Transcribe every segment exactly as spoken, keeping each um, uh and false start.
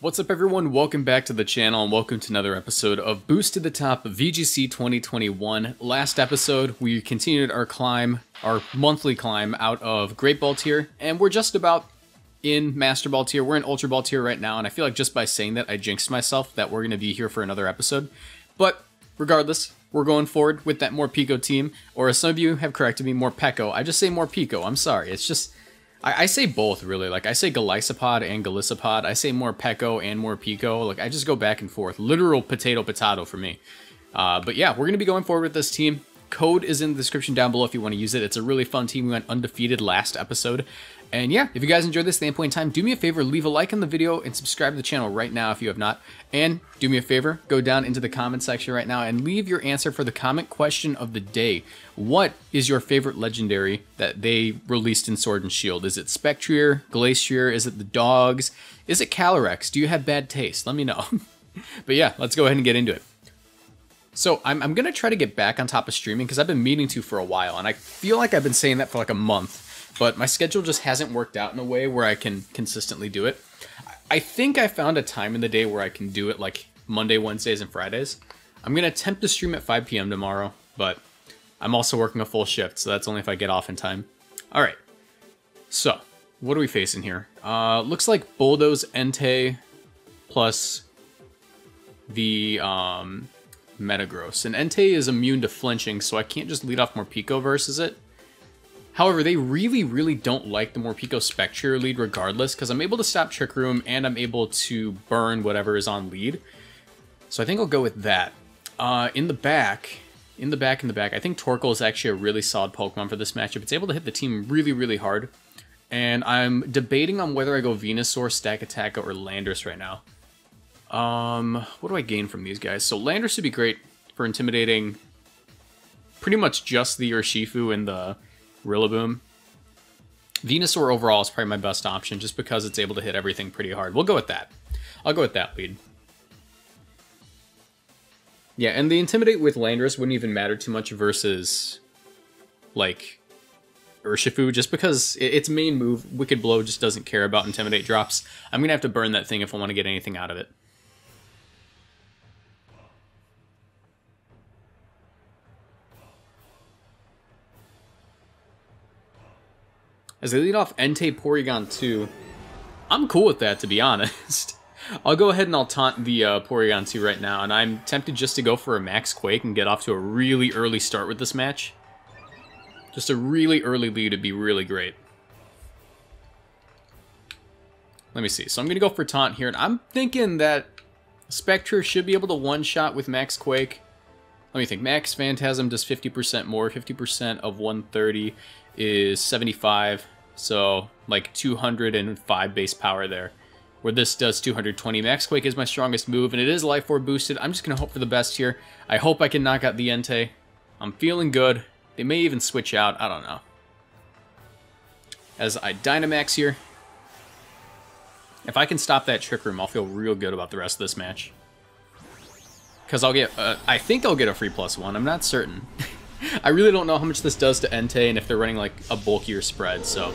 What's up everyone, welcome back to the channel and welcome to another episode of Boost to the Top V G C twenty twenty-one. Last episode we continued our climb, our monthly climb out of Great Ball tier, and we're just about in Master Ball tier. We're in Ultra Ball tier right now, and I feel like just by saying that I jinxed myself that we're going to be here for another episode. But regardless, we're going forward with that Morpeko team, or as some of you have corrected me, Morpeko. I just say Morpeko, I'm sorry, it's just... I, I say both, really. Like, I say Golisopod and Golisopod. I say Morpeko and Morpeko. Like, I just go back and forth. Literal potato potato for me. Uh, but yeah, we're going to be going forward with this team. Code is in the description down below if you want to use it. It's a really fun team. We went undefeated last episode. And yeah, if you guys enjoyed this at any point in time, do me a favor, leave a like on the video and subscribe to the channel right now if you have not. And do me a favor, go down into the comment section right now and leave your answer for the comment question of the day. What is your favorite legendary that they released in Sword and Shield? Is it Spectrier, Glacier? Is it the dogs? Is it Calyrex? Do you have bad taste? Let me know. But yeah, let's go ahead and get into it. So I'm, I'm going to try to get back on top of streaming because I've been meaning to for a while, and I feel like I've been saying that for like a month, but my schedule just hasn't worked out in a way where I can consistently do it. I think I found a time in the day where I can do it, like Monday, Wednesdays, and Fridays. I'm going to attempt to stream at five p m tomorrow, but I'm also working a full shift, so that's only if I get off in time. All right, so what are we facing here? Uh, looks like Bulldoze Entei plus the... Um, Metagross. And Entei is immune to flinching, so I can't just lead off Morpeko versus it. However, they really, really don't like the Morpeko Spectrier lead regardless, because I'm able to stop Trick Room and I'm able to burn whatever is on lead. So I think I'll go with that. Uh, in the back, in the back, in the back, I think Torkoal is actually a really solid Pokemon for this matchup. It's able to hit the team really, really hard. And I'm debating on whether I go Venusaur, Stakataka, or Landorus right now. Um, what do I gain from these guys? So Landorus would be great for intimidating pretty much just the Urshifu and the Rillaboom. Venusaur overall is probably my best option just because it's able to hit everything pretty hard. We'll go with that. I'll go with that lead. Yeah, and the Intimidate with Landorus wouldn't even matter too much versus, like, Urshifu, just because its main move, Wicked Blow, just doesn't care about Intimidate drops. I'm going to have to burn that thing if I want to get anything out of it. As they lead off Entei Porygon two, I'm cool with that, to be honest. I'll go ahead and I'll taunt the uh, Porygon two right now, and I'm tempted just to go for a Max Quake and get off to a really early start with this match. Just a really early lead would be really great. Let me see. So I'm going to go for taunt here, and I'm thinking that Spectre should be able to one-shot with Max Quake. Let me think. Max Phantasm does fifty percent more. fifty percent of one thirty is seventy-five, so like two hundred five base power there, where this does two hundred twenty. Max Quake is my strongest move, and it is Life Orb boosted. I'm just going to hope for the best here. I hope I can knock out the Entei. I'm feeling good. They may even switch out. I don't know. As I Dynamax here. If I can stop that Trick Room, I'll feel real good about the rest of this match. Because I'll get, uh, I think I'll get a free plus one. I'm not certain. I really don't know how much this does to Entei and if they're running like a bulkier spread. So,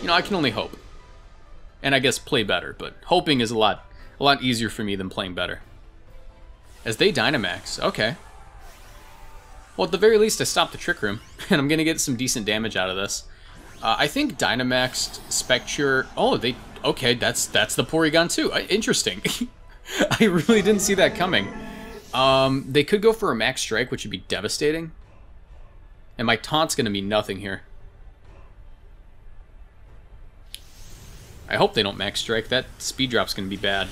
you know, I can only hope. And I guess play better, but hoping is a lot, a lot easier for me than playing better. As they Dynamax, okay. Well, at the very least, I stopped the Trick Room, and I'm going to get some decent damage out of this. Uh, I think Dynamaxed Spectre... Oh, they... Okay, that's that's the Porygon two. Uh, interesting. I really didn't see that coming. Um, they could go for a Max Strike, which would be devastating. And my taunt's going to be nothing here. I hope they don't Max Strike. That speed drop's going to be bad.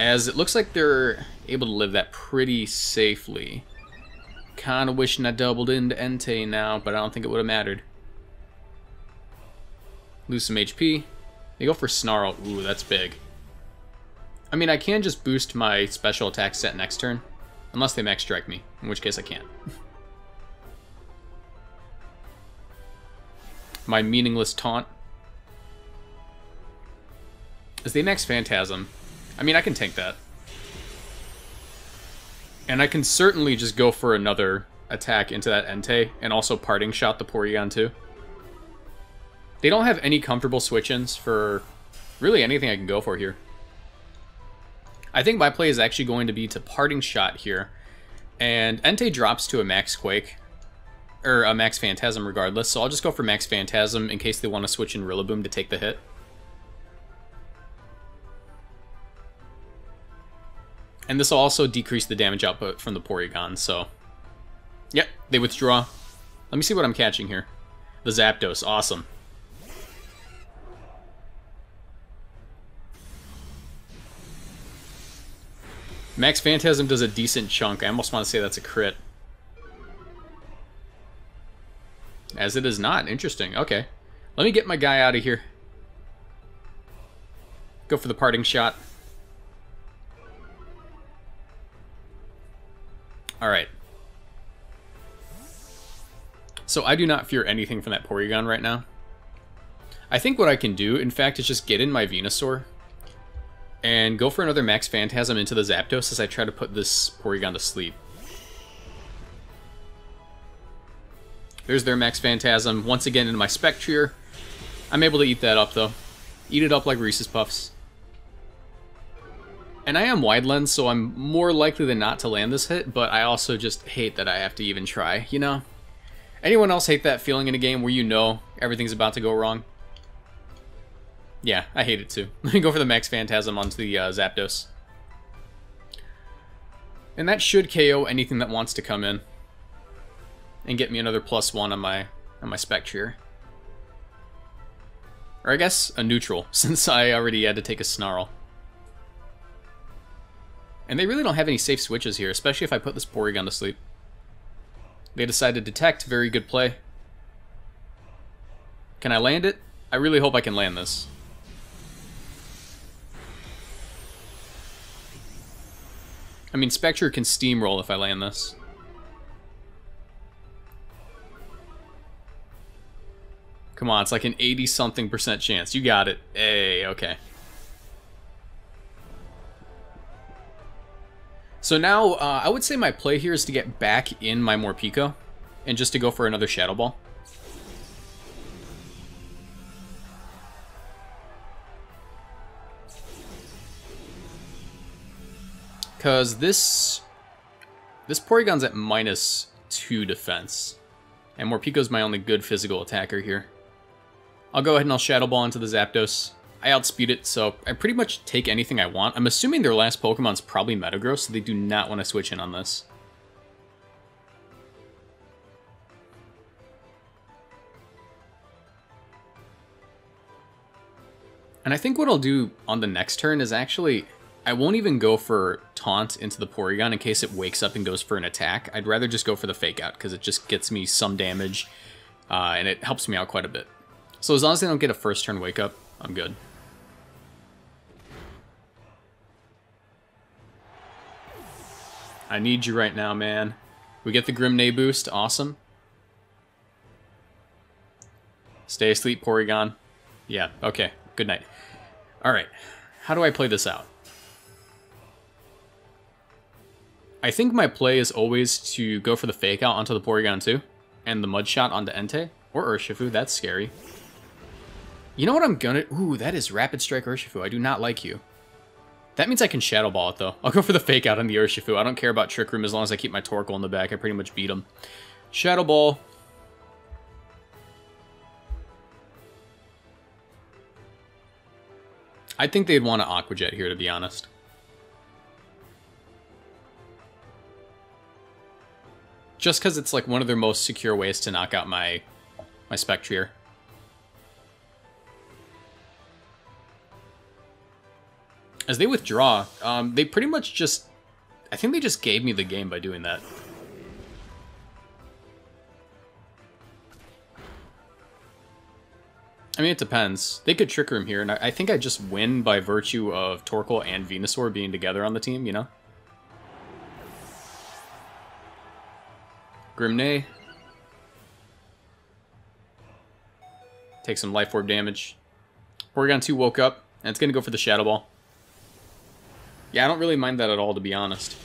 As it looks like they're able to live that pretty safely. Kind of wishing I doubled into Entei now, but I don't think it would have mattered. Lose some H P. They go for Snarl. Ooh, that's big. I mean, I can just boost my special attack set next turn, unless they Max Strike me, in which case I can't. My meaningless taunt. As they Max Phantasm, I mean, I can tank that. And I can certainly just go for another attack into that Entei, and also Parting Shot the Porygon two. They don't have any comfortable switch-ins for really anything I can go for here. I think my play is actually going to be to Parting Shot here. And Entei drops to a Max Quake, or a Max Phantasm regardless, so I'll just go for Max Phantasm in case they want to switch in Rillaboom to take the hit. And this will also decrease the damage output from the Porygon, so... Yep, they withdraw. Let me see what I'm catching here. The Zapdos, awesome. Max Phantasm does a decent chunk. I almost want to say that's a crit. As it is not. Interesting. Okay. Let me get my guy out of here. Go for the Parting Shot. Alright. So I do not fear anything from that Porygon right now. I think what I can do, in fact, is just get in my Venusaur and go for another Max Phantasm into the Zapdos as I try to put this Porygon to sleep. There's their Max Phantasm, once again in my Spectrier. I'm able to eat that up, though. Eat it up like Reese's Puffs. And I am wide lens, so I'm more likely than not to land this hit, but I also just hate that I have to even try, you know? Anyone else hate that feeling in a game where you know everything's about to go wrong? Yeah, I hate it too. Let me go for the Max Phantasm onto the uh, Zapdos. And that should K O anything that wants to come in. And get me another plus one on my on my Spectrier. Or I guess a neutral, since I already had to take a Snarl. And they really don't have any safe switches here, especially if I put this Porygon to sleep. They decide to Detect, very good play. Can I land it? I really hope I can land this. I mean, Spectre can steamroll if I land this. Come on, it's like an eighty-something percent chance. You got it. Hey, okay. So now, uh, I would say my play here is to get back in my Morpeko and just to go for another Shadow Ball. Because this... This Porygon's at minus two defense. And Morpeko's my only good physical attacker here. I'll go ahead and I'll Shadow Ball into the Zapdos. I outspeed it, so I pretty much take anything I want. I'm assuming their last Pokemon's probably Metagross, so they do not want to switch in on this. And I think what I'll do on the next turn is actually... I won't even go for Taunt into the Porygon in case it wakes up and goes for an attack. I'd rather just go for the Fake Out, because it just gets me some damage, uh, and it helps me out quite a bit. So as long as they don't get a first turn wake up, I'm good. I need you right now, man. We get the Grimne boost, awesome. Stay asleep, Porygon. Yeah, okay, good night. Alright, how do I play this out? I think my play is always to go for the Fake Out onto the Porygon two, and the Mud Shot onto Entei, or Urshifu, that's scary. You know what I'm gonna... Ooh, that is Rapid Strike Urshifu, I do not like you. That means I can Shadow Ball it, though. I'll go for the Fake Out on the Urshifu, I don't care about Trick Room as long as I keep my Torkoal in the back, I pretty much beat him. Shadow Ball. I think they'd want to Aqua Jet here, to be honest. Just because it's like one of their most secure ways to knock out my, my Spectrier. As they withdraw, um, they pretty much just... I think they just gave me the game by doing that. I mean, it depends. They could Trick Room here, and I, I think I just win by virtue of Torkoal and Venusaur being together on the team, you know? Grimne. Take some Life Orb damage. Porygon two woke up, and it's going to go for the Shadow Ball. Yeah, I don't really mind that at all, to be honest.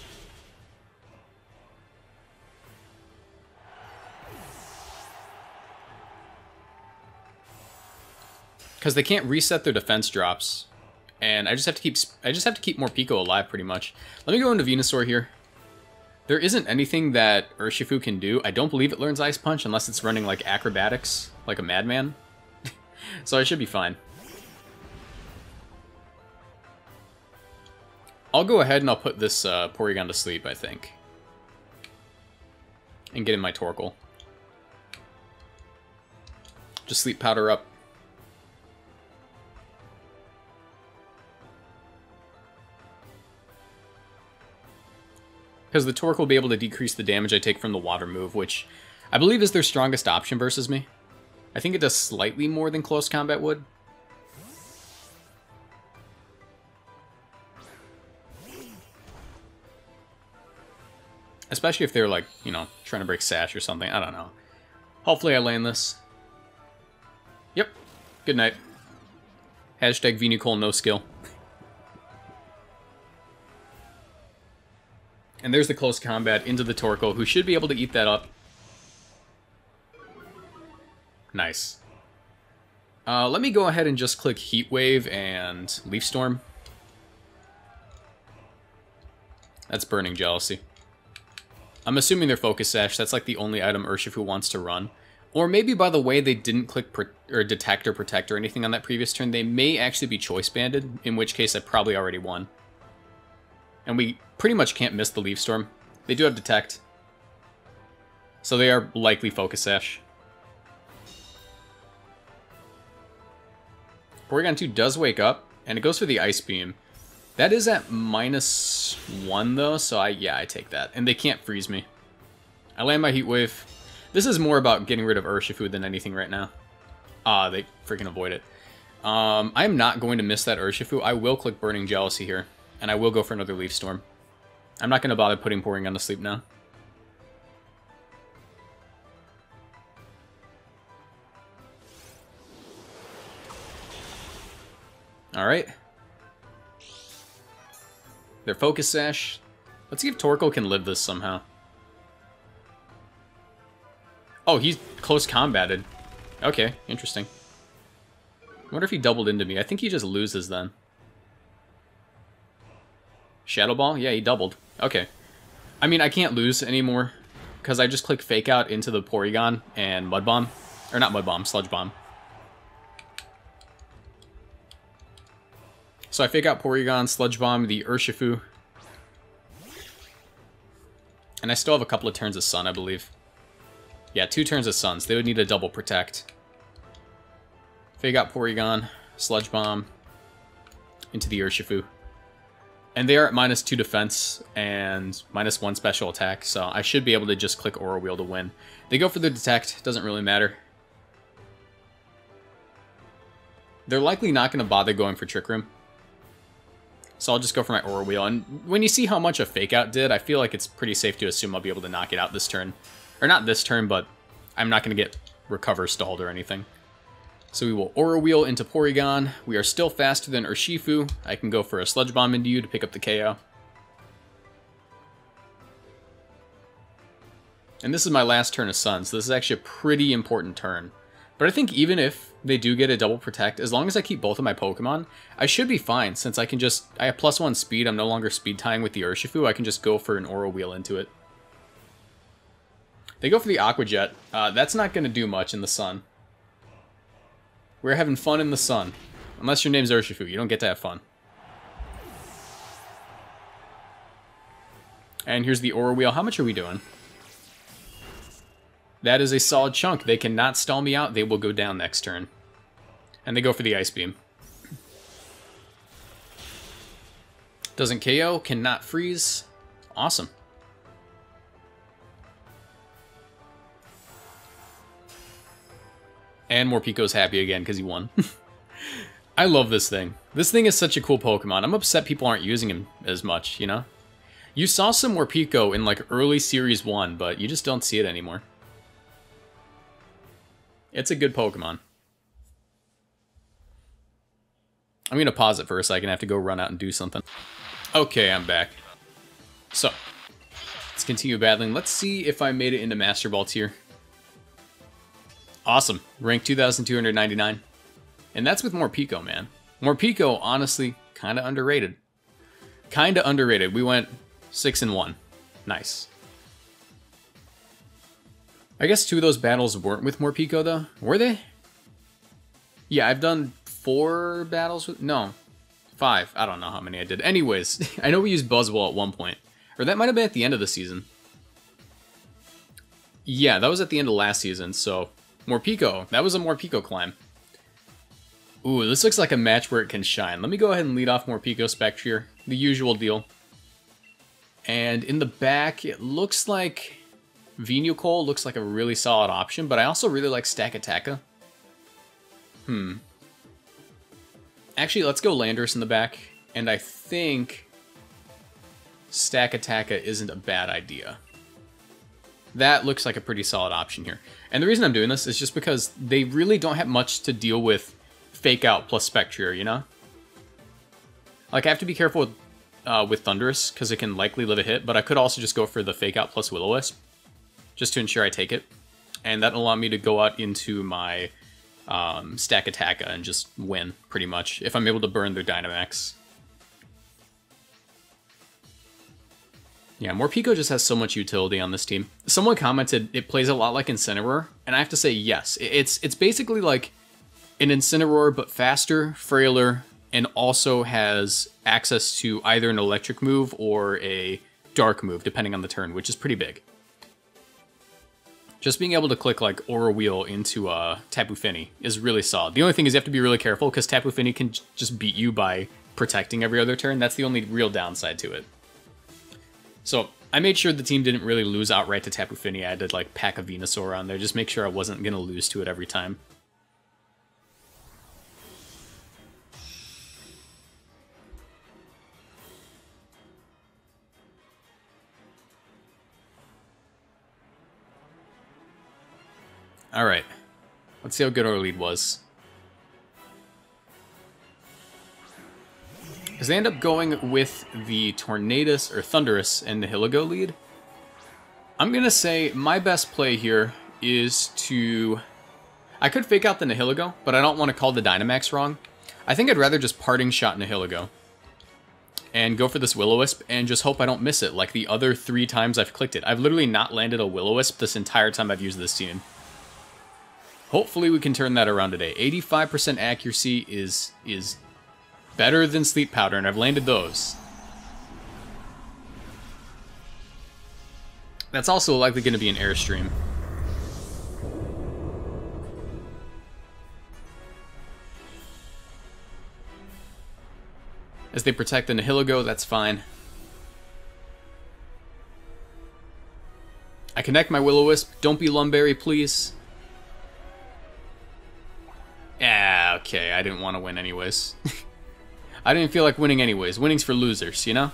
Because they can't reset their defense drops. and I just have to keep I just have to keep Morpeko alive pretty much. Let me go into Venusaur here. There isn't anything that Urshifu can do. I don't believe it learns Ice Punch unless it's running like acrobatics, like a madman. So I should be fine. I'll go ahead and I'll put this uh, Porygon to sleep, I think. And get in my Torkoal. Just sleep powder up. Because the Torkoal will be able to decrease the damage I take from the water move, which I believe is their strongest option versus me. I think it does slightly more than close combat would. Especially if they're like, you know, trying to break Sash or something. I don't know. Hopefully I land this. Yep. Good night. Hashtag Venucole no skill. And there's the close combat into the Torkoal, who should be able to eat that up. Nice. Uh, let me go ahead and just click Heat Wave and Leaf Storm. That's Burning Jealousy. I'm assuming they're Focus Sash. That's like the only item Urshifu wants to run. Or maybe by the way they didn't click pro or Detect or Protect or anything on that previous turn, they may actually be Choice Banded, in which case I probably already won. And we pretty much can't miss the Leaf Storm. They do have Detect. So they are likely Focus Sash. Porygon two does wake up, and it goes for the Ice Beam. That is at minus one, though, so I yeah, I take that. And they can't freeze me. I land my Heat Wave. This is more about getting rid of Urshifu than anything right now. Ah, they freaking avoid it. Um, I'm not going to miss that Urshifu. I will click Burning Jealousy here, and I will go for another Leaf Storm. I'm not going to bother putting Porygon to sleep now. Alright. Their Focus Sash. Let's see if Torkoal can live this somehow. Oh, he's close combated. Okay, interesting. I wonder if he doubled into me. I think he just loses then. Shadow Ball? Yeah, he doubled. Okay. I mean, I can't lose anymore, because I just click Fake Out into the Porygon and Mud Bomb. Or not Mud Bomb, Sludge Bomb. So I Fake Out Porygon, Sludge Bomb, the Urshifu. And I still have a couple of turns of Sun, I believe. Yeah, two turns of Suns. They would need a double Protect. Fake Out Porygon, Sludge Bomb, into the Urshifu. And they are at minus two defense and minus one special attack, so I should be able to just click Aura Wheel to win. They go for the Detect. Doesn't really matter. They're likely not going to bother going for Trick Room. So I'll just go for my Aura Wheel, and when you see how much a Fake Out did, I feel like it's pretty safe to assume I'll be able to knock it out this turn. Or not this turn, but I'm not going to get Recover stalled or anything. So we will Aura Wheel into Porygon. We are still faster than Urshifu. I can go for a Sludge Bomb into you to pick up the K O. And this is my last turn of Sun, so this is actually a pretty important turn. But I think even if they do get a double Protect, as long as I keep both of my Pokemon, I should be fine, since I can just, I have plus one speed, I'm no longer speed tying with the Urshifu, I can just go for an Aura Wheel into it. They go for the Aqua Jet. Uh, that's not going to do much in the sun. We're having fun in the sun. Unless your name's Urshifu, you don't get to have fun. And here's the Aura Wheel. How much are we doing? That is a solid chunk. They cannot stall me out. They will go down next turn. And they go for the Ice Beam. Doesn't K O. Cannot freeze. Awesome. And Morpeko's happy again because he won. I love this thing. This thing is such a cool Pokemon. I'm upset people aren't using him as much, you know? You saw some Morpeko in like early Series one, but you just don't see it anymore. It's a good Pokemon. I'm going to pause it for a second. I have to go run out and do something. Okay, I'm back. So, let's continue battling. Let's see if I made it into Master Ball tier. Awesome. Rank two thousand two hundred ninety-nine. And that's with Morpeko, man. Morpeko, honestly, Kind of underrated. Kind of underrated. We went six and one. Nice. I guess two of those battles weren't with Morpeko, though. Were they? Yeah, I've done four battles with... No. Five. I don't know how many I did. Anyways, I know we used Buzzwole at one point. Or that might have been at the end of the season. Yeah, that was at the end of last season, so... Morpeko. That was a Morpeko climb. Ooh, this looks like a match where it can shine. Let me go ahead and lead off Morpeko Spectrier. The usual deal. And in the back, it looks like... Venusaur looks like a really solid option, but I also really like Stakataka. Hmm. Actually, let's go Landorus in the back, and I think Stakataka isn't a bad idea. That looks like a pretty solid option here. And the reason I'm doing this is just because they really don't have much to deal with Fake Out plus Spectrier, you know? Like, I have to be careful with, uh, with Thunderous, because it can likely live a hit, but I could also just go for the Fake Out plus Will-O-Wisp. Just to ensure I take it. And that'll allow me to go out into my um, Stakataka and just win, pretty much, if I'm able to burn their Dynamax. Yeah, Morpeko just has so much utility on this team. Someone commented it plays a lot like Incineroar, and I have to say yes. It's, it's basically like an Incineroar, but faster, frailer, and also has access to either an electric move or a dark move, depending on the turn, which is pretty big. Just being able to click like Aura Wheel into uh, Tapu Fini is really solid. The only thing is you have to be really careful because Tapu Fini can j just beat you by protecting every other turn. That's the only real downside to it. So I made sure the team didn't really lose outright to Tapu Fini. I had to like pack a Venusaur on there, just make sure I wasn't going to lose to it every time. Alright, let's see how good our lead was. Because they end up going with the Tornadus or Thunderous and the Hiligo lead. I'm going to say my best play here is to... I could fake out the Nihiligo, but I don't want to call the Dynamax wrong. I think I'd rather just Parting Shot Nihiligo. And go for this Will-O-Wisp and just hope I don't miss it like the other three times I've clicked it. I've literally not landed a Will-O-Wisp this entire time I've used this team. Hopefully we can turn that around today. eighty-five percent accuracy is is better than Sleep Powder, and I've landed those. That's also likely going to be an Airstream. As they protect the Nihiligo, that's fine. I connect my Will-O-Wisp. Don't be Lumberry, please. Ah, okay, I didn't want to win anyways. I didn't feel like winning anyways. Winning's for losers, you know?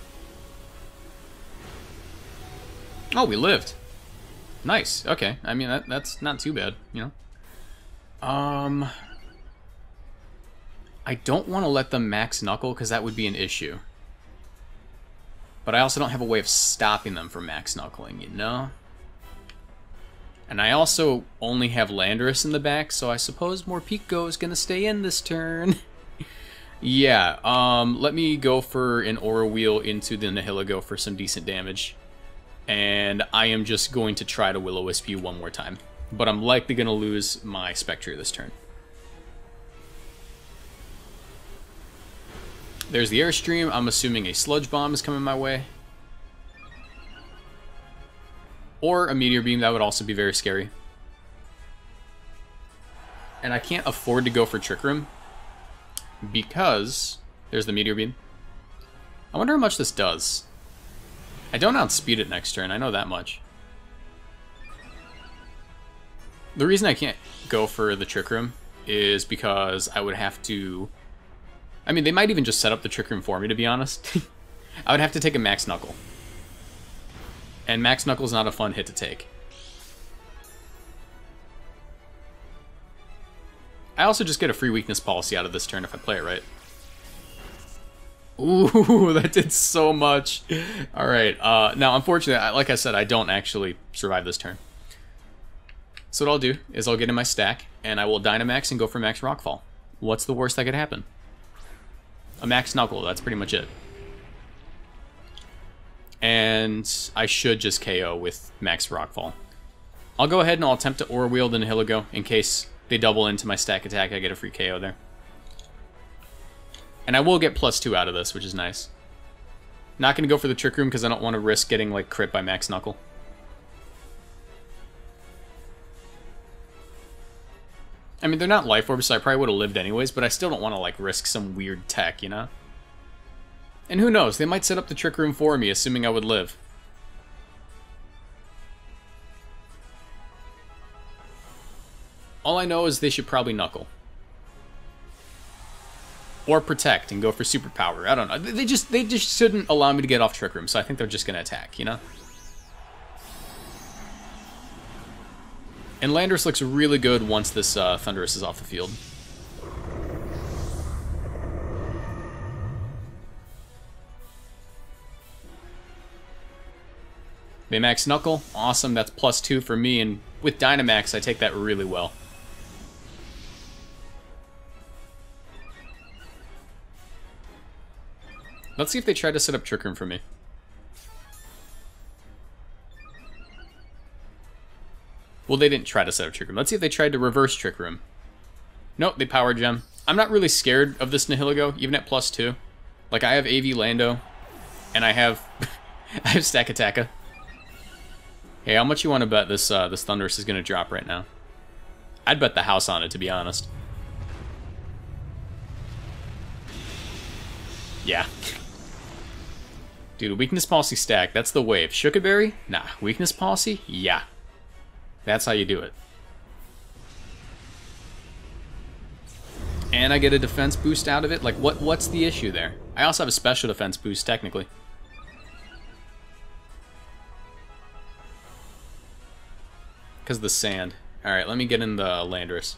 Oh, we lived. Nice, okay. I mean, that, that's not too bad, you know? Um, I don't want to let them Max Knuckle, because that would be an issue. But I also don't have a way of stopping them from Max Knuckling, you know? And I also only have Landorus in the back, so I suppose Morpeko is going to stay in this turn. yeah, um, let me go for an Aura Wheel into the Nihiligo for some decent damage. And I am just going to try to Will-O-Wisp you one more time. But I'm likely going to lose my Spectrier this turn. There's the Airstream. I'm assuming a Sludge Bomb is coming my way. Or a Meteor Beam, that would also be very scary. And I can't afford to go for Trick Room because there's the Meteor Beam. I wonder how much this does. I don't outspeed it next turn, I know that much. The reason I can't go for the Trick Room is because I would have to... I mean, they might even just set up the Trick Room for me, to be honest. I would have to take a Max Knuckle. And Max Knuckle's not a fun hit to take. I also just get a free Weakness Policy out of this turn if I play it right. Ooh, that did so much. All right. Uh, now, unfortunately, like I said, I don't actually survive this turn. So what I'll do is I'll get in my stack, and I will Dynamax and go for Max Rockfall. What's the worst that could happen? a Max Knuckle. That's pretty much it. And I should just K O with Max Rockfall. I'll go ahead and I'll attempt to Aura Wheel then Hiligo in case they double into my stack attack. I get a free K O there. And I will get plus two out of this, which is nice. Not going to go for the Trick Room because I don't want to risk getting like crit by Max Knuckle. I mean, they're not life orbs, so I probably would have lived anyways, but I still don't want to like risk some weird tech, you know? And who knows, they might set up the Trick Room for me, assuming I would live. All I know is they should probably Knuckle. Or Protect and go for Superpower. I don't know. They just they just shouldn't allow me to get off Trick Room, so I think they're just going to attack, you know? And Landorus looks really good once this uh, Thunderous is off the field. They Max Knuckle. Awesome. That's plus two for me, and with Dynamax, I take that really well. Let's see if they try to set up Trick Room for me. Well, they didn't try to set up Trick Room. Let's see if they tried to reverse Trick Room. Nope, they Power Gem. I'm not really scared of this Nihiligo, even at plus two. Like, I have A V Lando, and I have I have Stakataka. Hey, how much you want to bet this uh, this Thunderous is going to drop right now? I'd bet the house on it, to be honest. Yeah. Dude, a Weakness Policy stack, that's the wave. Shookaberry? Nah. Weakness Policy? Yeah. That's how you do it. And I get a defense boost out of it. Like, what? What's the issue there? I also have a special defense boost, technically. Because of the sand. Alright, let me get in the Landorus.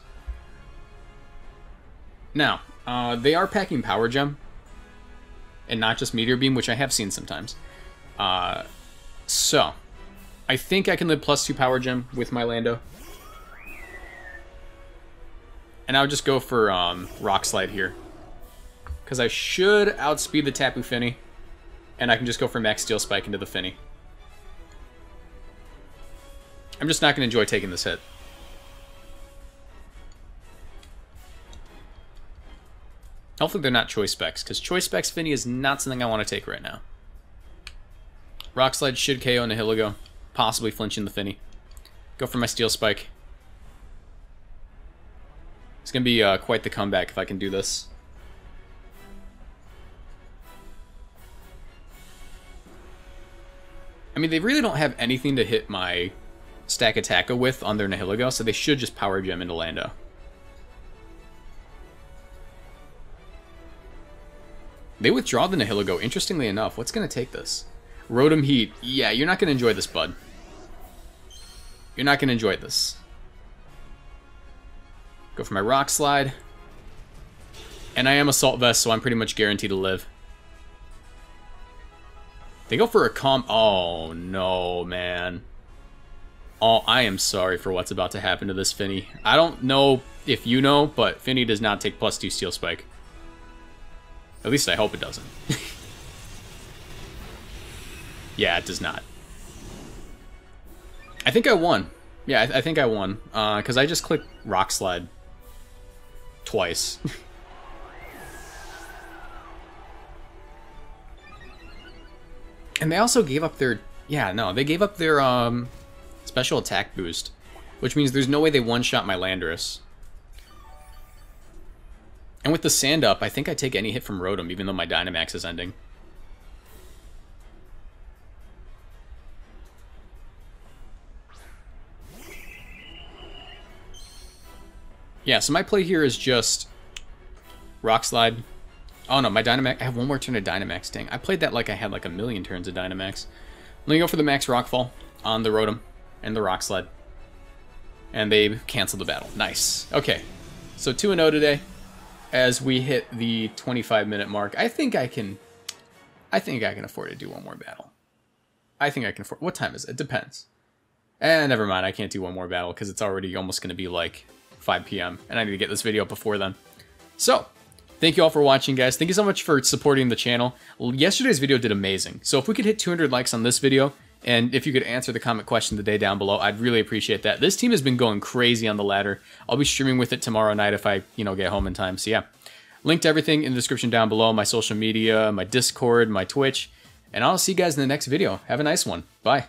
Now, uh, they are packing Power Gem. And not just Meteor Beam, which I have seen sometimes. Uh, so, I think I can live plus two Power Gem with my Lando. And I would just go for um, Rock Slide here. Because I should outspeed the Tapu Fini. And I can just go for Max Steel Spike into the Fini. I'm just not going to enjoy taking this hit. Hopefully they're not Choice Specs, because Choice Specs Fini is not something I want to take right now. Rock Slide should K O Nihiligo, possibly flinching the Fini. Go for my Steel Spike. It's going to be uh, quite the comeback if I can do this. I mean, they really don't have anything to hit my Stack Attacker with on their Nihiligo, so they should just Power Gem into Lando. They withdraw the Nihiligo, interestingly enough. What's going to take this? Rotom Heat. Yeah, you're not going to enjoy this, bud. You're not going to enjoy this. Go for my Rock Slide. And I am Assault Vest, so I'm pretty much guaranteed to live. They go for a comp. Oh, no, man. Oh, I am sorry for what's about to happen to this Fini. I don't know if you know, but Fini does not take plus two Steel Spike. At least I hope it doesn't. Yeah, it does not. I think I won. Yeah, I, th I think I won. Uh, because I just clicked Rock Slide. Twice. And they also gave up their... Yeah, no, they gave up their um, special attack boost. Which means there's no way they one-shot my Landorus. And with the sand up, I think I take any hit from Rotom, even though my Dynamax is ending. Yeah, so my play here is just Rock Slide. Oh no, my Dynamax. I have one more turn of Dynamax, dang. I played that like I had like a million turns of Dynamax. Let me go for the Max Rockfall on the Rotom and the Rock Slide. And they cancel the battle. Nice. Okay, so two and oh today. As we hit the twenty-five minute mark, I think I can, I think I can afford to do one more battle. I think I can afford, what time is it? It depends. And eh, never mind, I can't do one more battle because it's already almost going to be like five p m and I need to get this video before then. So, Thank you all for watching, guys. Thank you so much for supporting the channel. Yesterday's video did amazing. So if we could hit two hundred likes on this video, and if you could answer the comment question of the day down below, I'd really appreciate that. This team has been going crazy on the ladder. I'll be streaming with it tomorrow night if I, you know, get home in time. So yeah, link to everything in the description down below, my social media, my Discord, my Twitch, and I'll see you guys in the next video. Have a nice one. Bye.